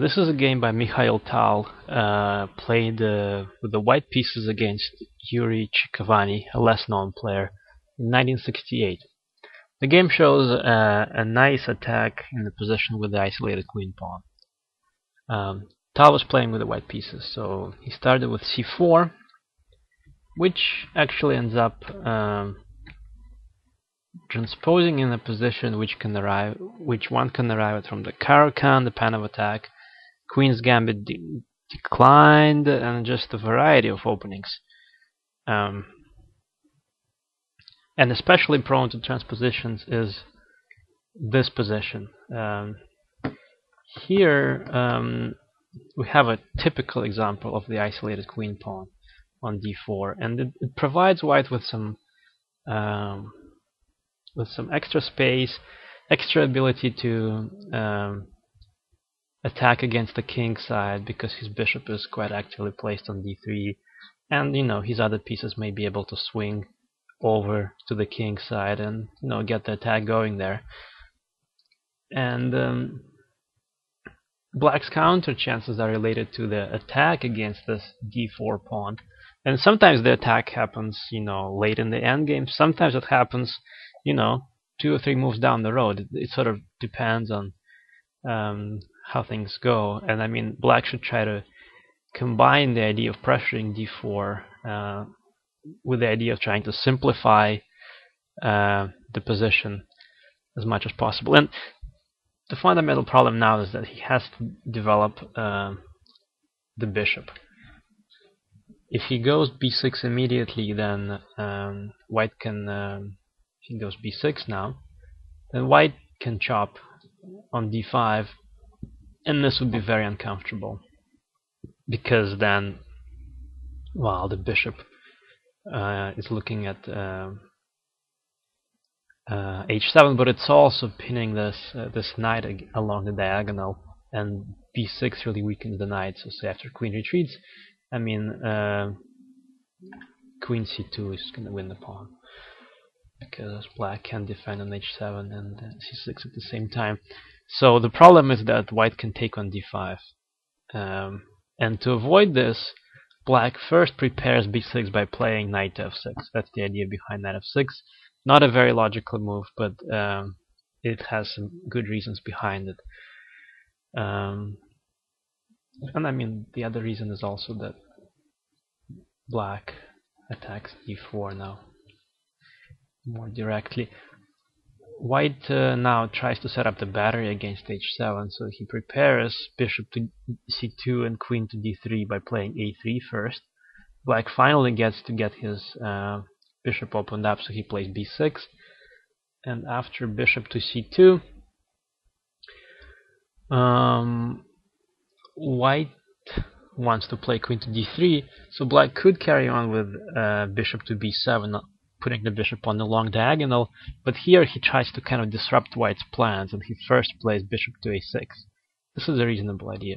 This is a game by Mikhail Tal, played with the white pieces against Yuri Cikovani, a less known player, in 1968. The game shows a nice attack in the position with the isolated queen pawn. Tal was playing with the white pieces, so he started with c4, which actually ends up transposing in a position which one can arrive at from the Caro-Kann, the Panov attack, Queen's Gambit declined, and just a variety of openings, and especially prone to transpositions is this position. Here we have a typical example of the isolated queen pawn on d4, and it provides white with some extra space, extra ability to attack against the king side, because his bishop is quite actively placed on d3, and his other pieces may be able to swing over to the king side and get the attack going there. And black's counter chances are related to the attack against this d4 pawn, and sometimes the attack happens late in the endgame, sometimes it happens 2 or 3 moves down the road. It sort of depends on how things go. And I mean, black should try to combine the idea of pressuring d4 with the idea of trying to simplify the position as much as possible. And the fundamental problem now is that he has to develop the bishop. If he goes b6 immediately, then white can... he goes b6 now, then white can chop on d5, and this would be very uncomfortable, because then, well, the bishop is looking at h7, but it's also pinning this knight along the diagonal, and b6 really weakens the knight. So say after queen retreats, queen c2 is going to win the pawn, because black can defend on h7 and c6 at the same time. So the problem is that white can take on d5. And to avoid this, black first prepares b6 by playing knight to f6. That's the idea behind knight f6. Not a very logical move, but it has some good reasons behind it. And I mean, the other reason is also that black attacks d4 now more directly. White now tries to set up the battery against h7, so he prepares bishop to c2 and queen to d3 by playing a3 first. Black finally gets to get his bishop opened up, so he plays b6, and after bishop to c2, white wants to play queen to d3, so black could carry on with bishop to b7, putting the bishop on the long diagonal, but here he tries to kind of disrupt white's plans, and he first plays bishop to a6. This is a reasonable idea.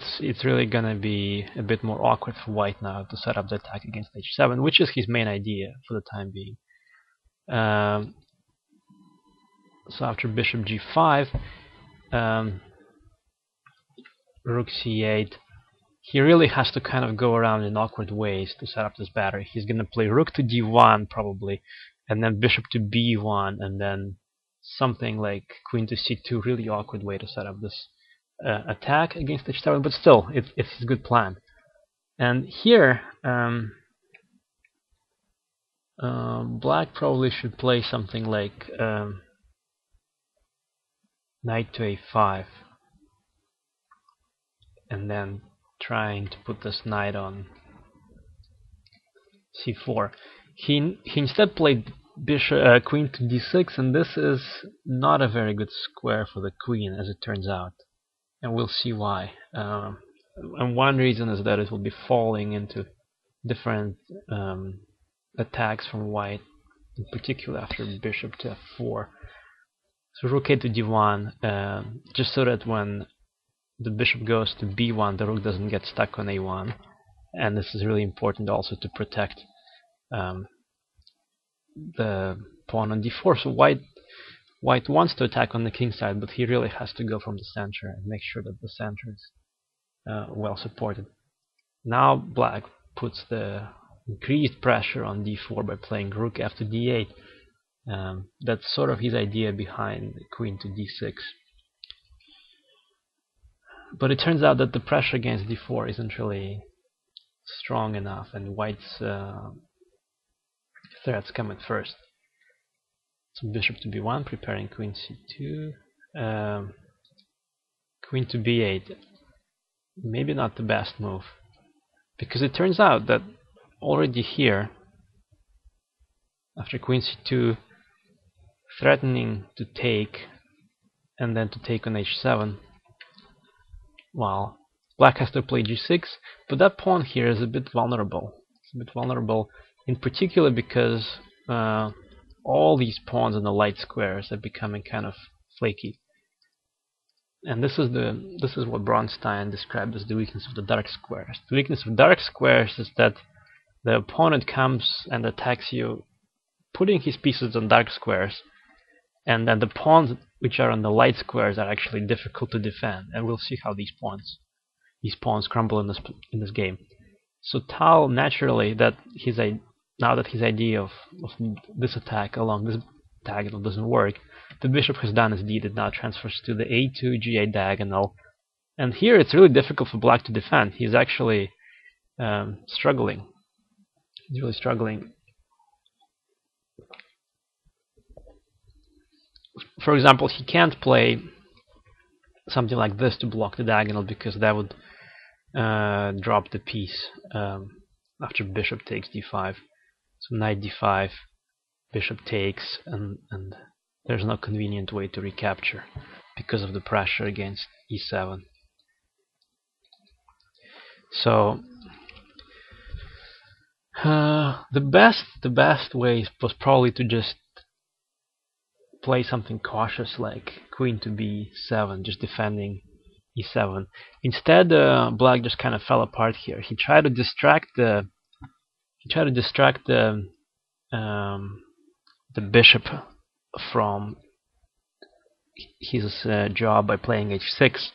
It's really gonna be a bit more awkward for white now to set up the attack against h7, which is his main idea for the time being. So after bishop g5, rook c8, he really has to kind of go around in awkward ways to set up this battery. He's going to play rook to d1 probably, and then bishop to b1, and then something like queen to c2, really awkward way to set up this attack against h7, but still, it's his good plan. And here, black probably should play something like knight to a5, and then trying to put this knight on c4. He instead played bishop queen to d6, and this is not a very good square for the queen, as it turns out, and we'll see why. And one reason is that it will be falling into different attacks from white, in particular after bishop to f4. So rook a to d1, just so that when the bishop goes to b1, the rook doesn't get stuck on a1, and this is really important also to protect the pawn on d4. So white White wants to attack on the king side, but he really has to go from the center and make sure that the center is well supported. Now black puts the increased pressure on d4 by playing rook f to d8. That's sort of his idea behind queen to d6. But it turns out that the pressure against d4 isn't really strong enough, and white's threats come at first. So bishop to b1, preparing queen c2, queen to b8. Maybe not the best move, because it turns out that already here, after queen c2, threatening to take and then to take on h7, well, black has to play g6, but that pawn here is a bit vulnerable. It's a bit vulnerable in particular because all these pawns in the light squares are becoming kind of flaky. And this is what Bronstein described as the weakness of the dark squares. The weakness of dark squares is that the opponent comes and attacks you putting his pieces on dark squares, and then the pawns which are on the light squares are actually difficult to defend, and we'll see how these pawns crumble in this game. So Tal, naturally, now that his idea of this attack along this diagonal doesn't work, the bishop has done his deed. It now transfers to the a2 g8 diagonal, and here it's really difficult for black to defend. He's actually struggling. He's really struggling. For example, he can't play something like this to block the diagonal, because that would drop the piece after bishop takes d5. So knight d5, bishop takes, and there's no convenient way to recapture because of the pressure against e7. So the best way was probably to just play something cautious like queen to b7, just defending e7. Instead, black just kind of fell apart here. He tried to distract the bishop from his job by playing h6,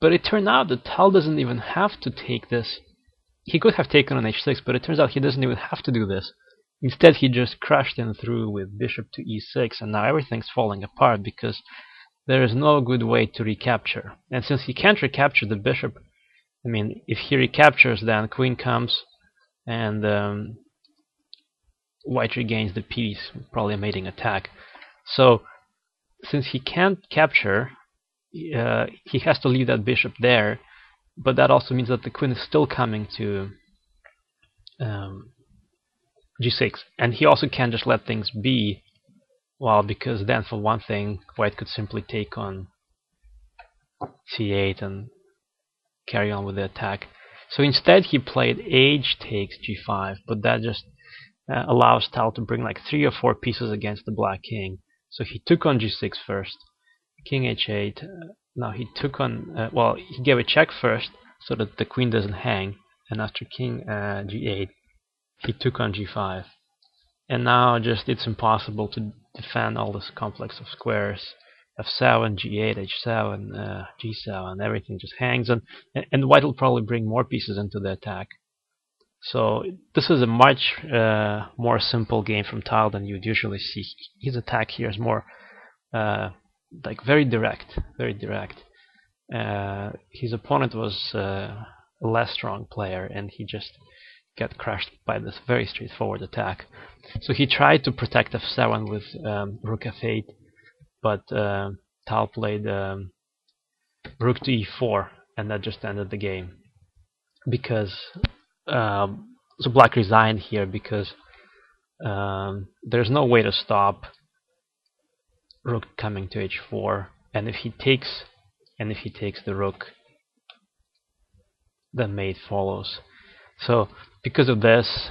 but it turned out that Tal doesn't even have to take this. He could have taken on h6, but it turns out he doesn't even have to do this. Instead, he just crashed in through with bishop to e6, and now everything's falling apart because there is no good way to recapture. And since he can't recapture the bishop, I mean, if he recaptures, then queen comes, and white regains the piece, probably a mating attack. So since he can't capture, he has to leave that bishop there, but that also means that the queen is still coming to g6, and he also can't just let things be, well, because then for one thing white could simply take on c8 and carry on with the attack. So instead he played h takes g5, but that just allows Tal to bring like 3 or 4 pieces against the black king. So he took on g6 first, king h8, now he took on, well, he gave a check first so that the queen doesn't hang, and after king g8 he took on g5, and now just it's impossible to defend all this complex of squares, f7, g8, h7, g7, everything just hangs, and white will probably bring more pieces into the attack. So this is a much more simple game from Tal than you'd usually see. His attack here is more like very direct. His opponent was a less strong player, and he just got crushed by this very straightforward attack. So he tried to protect f7 with rook f8, but Tal played rook to e4, and that just ended the game, because so black resigned here, because there's no way to stop rook coming to h4, and if he takes the rook, the mate follows. So because of this,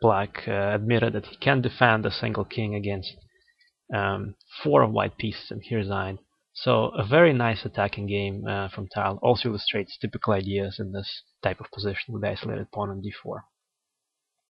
black admitted that he can't defend a single king against 4 white pieces, and he resigned. So a very nice attacking game from Tal. Also illustrates typical ideas in this type of position with the isolated pawn on d4.